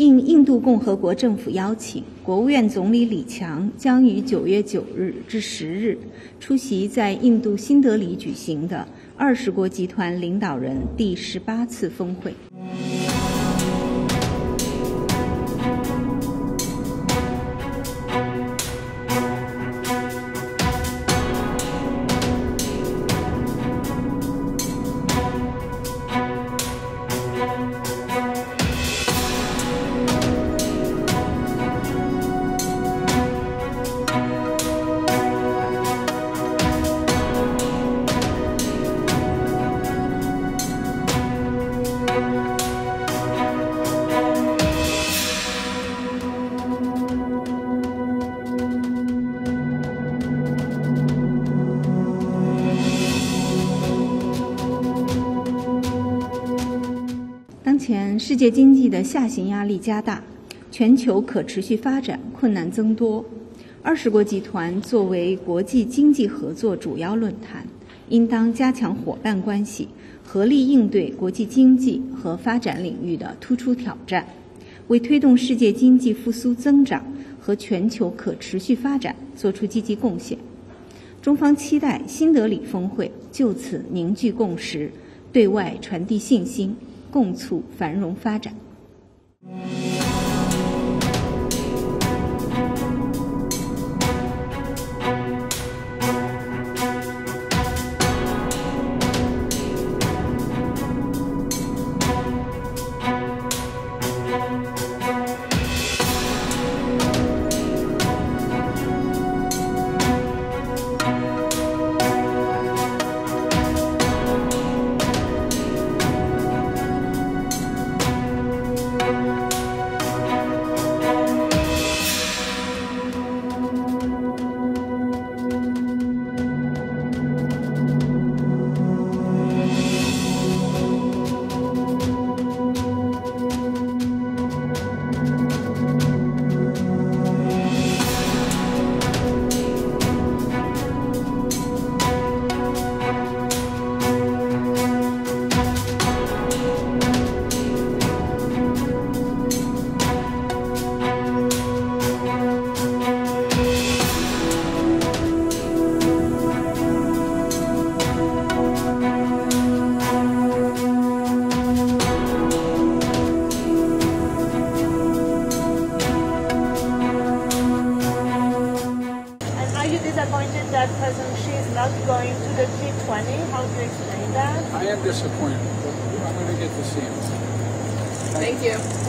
应印度共和国政府邀请，国务院总理李强将于9月9日至10日出席在印度新德里举行的20国集团领导人第18次峰会。世界经济的下行压力加大，全球可持续发展困难增多。20国集团作为国际经济合作主要论坛，应当加强伙伴关系，合力应对国际经济和发展领域的突出挑战，为推动世界经济复苏增长和全球可持续发展作出积极贡献。中方期待新德里峰会就此凝聚共识，对外传递信心，共促繁荣发展。Thank you.